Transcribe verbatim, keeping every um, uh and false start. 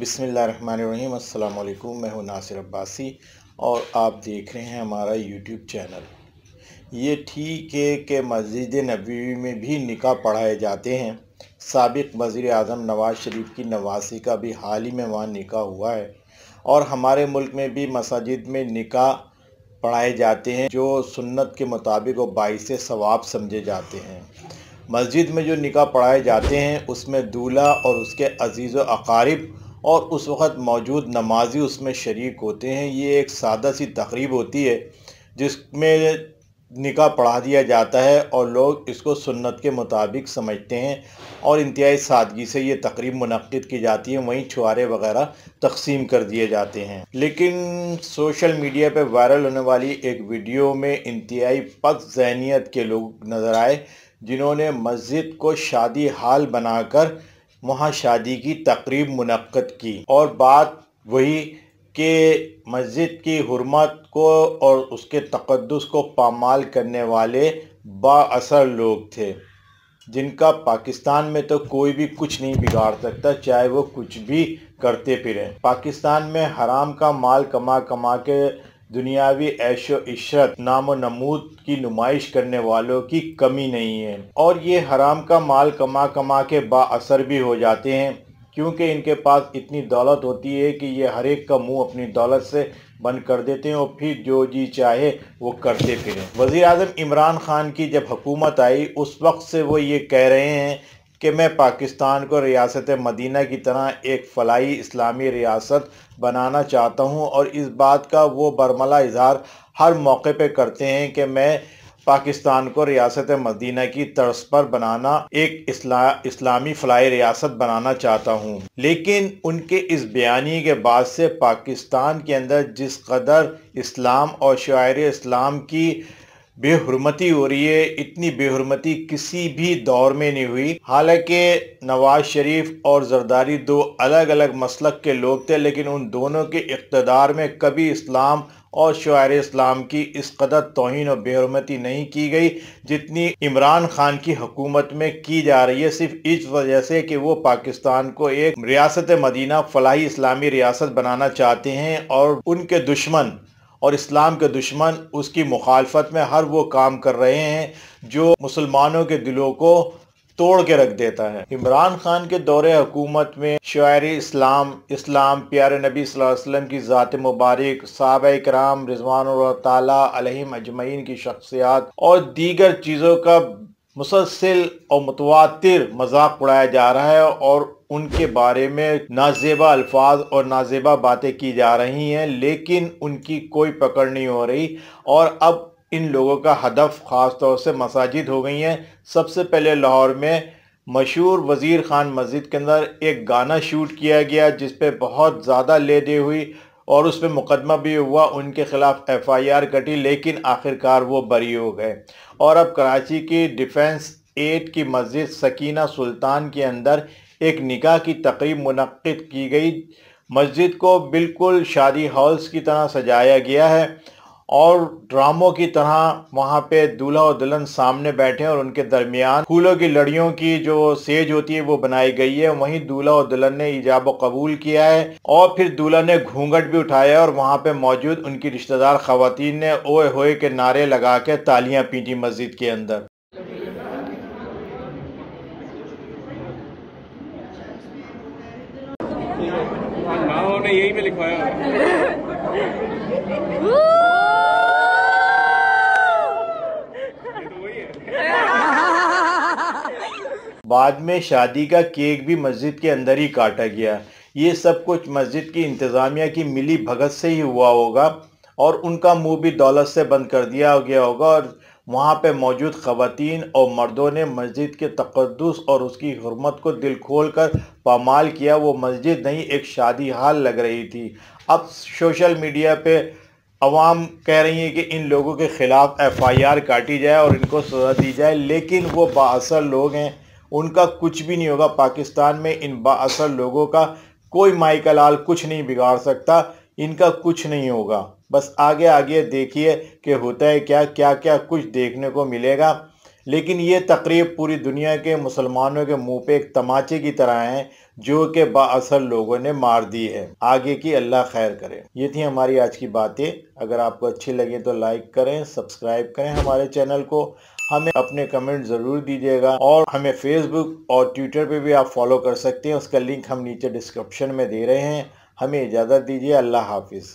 बिस्मिल्लाहिर्रहमानिर्रहीम। अस्सलाम वालेकुम। मैं हूँ नासिर अब्बासी और आप देख रहे हैं हमारा यूट्यूब चैनल। ये ठीक है कि मस्जिद नबवी में भी निकाह पढ़ाए जाते हैं। साबिक़ वज़ीर आज़म नवाज़ शरीफ़ की नवासी का भी हाल ही में वहाँ निकाह हुआ है और हमारे मुल्क में भी मसाजिद में निकाह पढ़ाए जाते हैं जो सुन्नत के मुताबिक और बाईस सवाब समझे जाते हैं। मस्जिद में जो निकाह पढ़ाए जाते हैं उसमें दूल्हा और उसके अजीज़ व अकारिब और उस वक़्त मौजूद नमाजी उसमें शरीक होते हैं। ये एक सादा सी तकरीब होती है जिसमें निकाह पढ़ा दिया जाता है और लोग इसको सुन्नत के मुताबिक समझते हैं और इंतहाई सादगी से ये तकरीब मुनक़्क़िद की जाती है। वहीं छुआरे वग़ैरह तकसीम कर दिए जाते हैं। लेकिन सोशल मीडिया पे वायरल होने वाली एक वीडियो में इंतहाई पस्त ज़हनियत के लोग नज़र आए जिन्होंने मस्जिद को शादी हाल बनाकर वहाँ शादी की तकरीब मुनक़्क़िद की। और बात वही कि मस्जिद की हुर्मत को और उसके तक़द्दुस को पामाल करने वाले बाअसर लोग थे जिनका पाकिस्तान में तो कोई भी कुछ नहीं बिगाड़ सकता, चाहे वो कुछ भी करते फिरें। पाकिस्तान में हराम का माल कमा कमा के दुनियावी ऐशो इशरत नामो नमूद की नुमाइश करने वालों की कमी नहीं है और ये हराम का माल कमा कमा के बाअसर भी हो जाते हैं क्योंकि इनके पास इतनी दौलत होती है कि ये हर एक का मुंह अपनी दौलत से बंद कर देते हैं और फिर जो जी चाहे वो करते फिरें। वज़ीर आज़म इमरान खान की जब हुकूमत आई उस वक्त से वो ये कह रहे हैं कि मैं पाकिस्तान को रियासत-ए-मदीना की तरह एक फलाही इस्लामी रियासत बनाना चाहता हूँ और इस बात का वो बरमला इजहार हर मौके पर करते हैं कि मैं पाकिस्तान को रियासत मदीना की तर्ज पर बनाना एक इस्ला, इस्लामी फलाई रियासत बनाना चाहता हूँ। लेकिन उनके इस बयानी के बाद से पाकिस्तान के अंदर जिस कदर इस्लाम और शायर इस्लाम की बेहुरमती हो रही है, इतनी बेहुरमती किसी भी दौर में नहीं हुई। हालांकि नवाज शरीफ और जरदारी दो अलग अलग मसलक के लोग थे लेकिन उन दोनों के इक़्तिदार में कभी इस्लाम और शायर इस्लाम की इस कदर तौहीन और बेहुरमती नहीं की गई जितनी इमरान खान की हुकूमत में की जा रही है, सिर्फ इस वजह से कि वो पाकिस्तान को एक रियासत मदीना फलाही इस्लामी रियासत बनाना चाहते हैं और उनके दुश्मन और इस्लाम के दुश्मन उसकी मुखालफत में हर वो काम कर रहे हैं जो मुसलमानों के दिलों को तोड़ के रख देता है। इमरान खान के दौरे हुकूमत में शायर इस्लाम इस्लाम प्यारे नबी सल्लल्लाहु अलैहि वसल्लम की ज़ात मुबारक, सहाबाए किराम रिज़वानुल्लाह ताला अलैहिम अजमईन की शख्सियात और दीगर चीज़ों का मुसलसिल और मुतवातिर मजाक उड़ाया जा रहा है और उनके बारे में नाजेबा अल्फाज और नाजेबा बातें की जा रही हैं लेकिन उनकी कोई पकड़ नहीं हो रही। और अब इन लोगों का हदफ ख़ास तौर से मसाजिद हो गई हैं। सबसे पहले लाहौर में मशहूर वजीर ख़ान मस्जिद के अंदर एक गाना शूट किया गया जिस पे बहुत ज़्यादा ले दे हुई और उस पर मुकदमा भी हुआ, उनके ख़िलाफ़ एफ़ आई आर कटी लेकिन आखिरकार वो बरी हो गए। और अब कराची की डिफेंस एट की मस्जिद सकीना सुल्तान के अंदर एक निकाह की तकरीब मुनक़्क़िद की गई। मस्जिद को बिल्कुल शादी हॉल्स की तरह सजाया गया है और ड्रामों की तरह वहाँ पे दूल्हा और दुल्हन सामने बैठे हैं और उनके दरमियान फूलों की लड़ियों की जो सेज होती है वो बनाई गई है। वहीं दूल्हा और दुल्हन ने इजाब व कबूल किया है और फिर दूल्हा ने घूंघट भी उठाया और वहाँ पे मौजूद उनकी रिश्तेदार खवातीन ने ओए होए के नारे लगा के तालियाँ पीटी मस्जिद के अंदर। ने यही पे लिखवाया बाद में शादी का केक भी मस्जिद के अंदर ही काटा गया। ये सब कुछ मस्जिद की इंतज़ामिया की मिली भगत से ही हुआ होगा और उनका मुंह भी दौलत से बंद कर दिया गया होगा। और वहाँ पे मौजूद ख़वातीन और मर्दों ने मस्जिद के तक़द्दुस और उसकी हुर्मत को दिल खोल कर पामाल किया। वो मस्जिद नहीं एक शादी हाल लग रही थी। अब सोशल मीडिया पे अवाम कह रही है कि इन लोगों के ख़िलाफ़ एफ़ आई आर काटी जाए और इनको सज़ा दी जाए लेकिन वो बाअसर लोग हैं, उनका कुछ भी नहीं होगा। पाकिस्तान में इन बाअसर लोगों का कोई माई का लाल कुछ नहीं बिगाड़ सकता, इनका कुछ नहीं होगा। बस आगे आगे देखिए कि होता है क्या, क्या क्या कुछ देखने को मिलेगा। लेकिन ये तकरीब पूरी दुनिया के मुसलमानों के मुंह पे एक तमाचे की तरह है जो कि बाअसर लोगों ने मार दी है। आगे की अल्लाह खैर करे। ये थी हमारी आज की बातें। अगर आपको अच्छी लगे तो लाइक करें, सब्सक्राइब करें हमारे चैनल को, हमें अपने कमेंट ज़रूर दीजिएगा और हमें फेसबुक और ट्विटर पे भी आप फॉलो कर सकते हैं। उसका लिंक हम नीचे डिस्क्रिप्शन में दे रहे हैं। हमें इजाज़त दीजिए। अल्लाह हाफिज़।